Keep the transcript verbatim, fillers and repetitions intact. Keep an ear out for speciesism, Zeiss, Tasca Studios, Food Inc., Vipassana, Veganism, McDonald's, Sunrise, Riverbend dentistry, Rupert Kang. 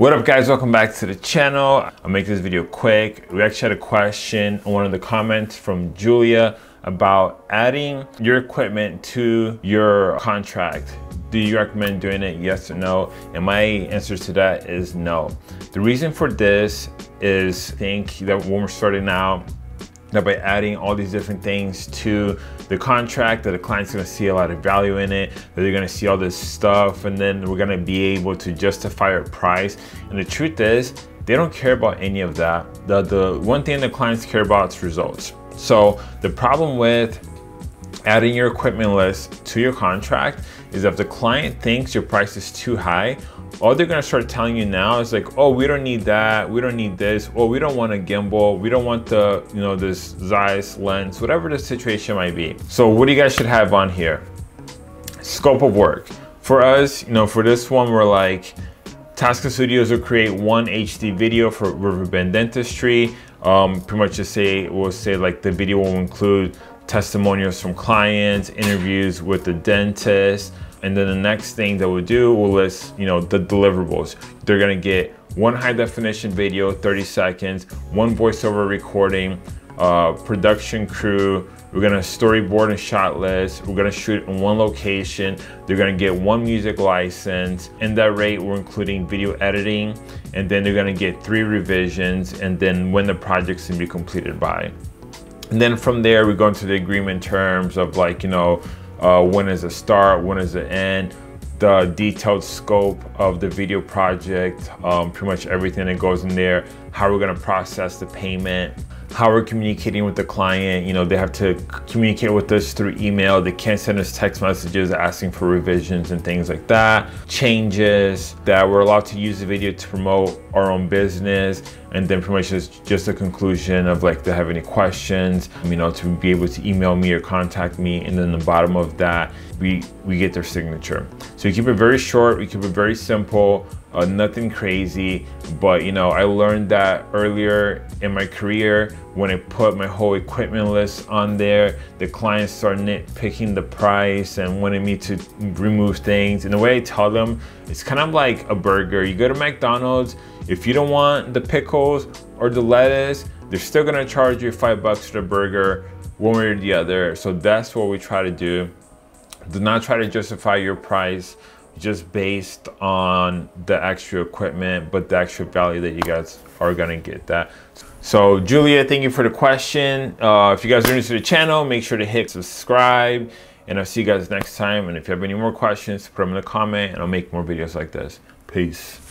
What up guys, welcome back to the channel. I'll make this video quick. We actually had a question on one of the comments from Julia about adding your equipment to your contract. Do you recommend doing it, yes or no? And my answer to that is no. The reason for this is I think that when we're starting out, that by adding all these different things to the contract, that the client's gonna see a lot of value in it, that they're gonna see all this stuff, and then we're gonna be able to justify our price. And the truth is, they don't care about any of that. The, the one thing that clients care about is results. So the problem with adding your equipment list to your contract is if the client thinks your price is too high, all they're gonna start telling you now is like, oh, we don't need that, we don't need this, or we don't want a gimbal, we don't want the, you know, this Zeiss lens, whatever the situation might be. So what do you guys should have on here? Scope of work. For us, you know, for this one, we're like, Tasca Studios will create one H D video for Riverbend Dentistry. Um, pretty much just say, we'll say like the video will include testimonials from clients, interviews with the dentist, and then the next thing that we'll do, we'll list, you know, the deliverables. They're gonna get one high definition video, thirty seconds, one voiceover recording, uh, production crew. We're gonna storyboard and shot list. We're gonna shoot in one location. They're gonna get one music license. In that rate, we're including video editing, and then they're gonna get three revisions, and then when the project's gonna be completed by. And then from there, we go into the agreement terms of like, you know, uh, when is the start, when is the end, the detailed scope of the video project, um, pretty much everything that goes in there, how we're gonna process the payment, how we're communicating with the client. You know, they have to communicate with us through email. They can't send us text messages asking for revisions and things like that. Changes, that we're allowed to use the video to promote our own business. And then pretty much just, just a conclusion of like, do they have any questions? You know, to be able to email me or contact me. And then the bottom of that, we, we get their signature. So we keep it very short, we keep it very simple. Uh, nothing crazy, but you know, I learned that earlier in my career when I put my whole equipment list on there, the clients start nitpicking the price and wanting me to remove things. And the way I tell them, it's kind of like a burger. You go to McDonald's, if you don't want the pickles or the lettuce, they're still gonna charge you five bucks for the burger one way or the other. So that's what we try to do. Do not try to justify your price just based on the extra equipment, but the extra value that you guys are gonna get that. So Julia, thank you for the question. Uh, if you guys are new to the channel, make sure to hit subscribe, and I'll see you guys next time. And if you have any more questions, put them in the comment, and I'll make more videos like this. Peace.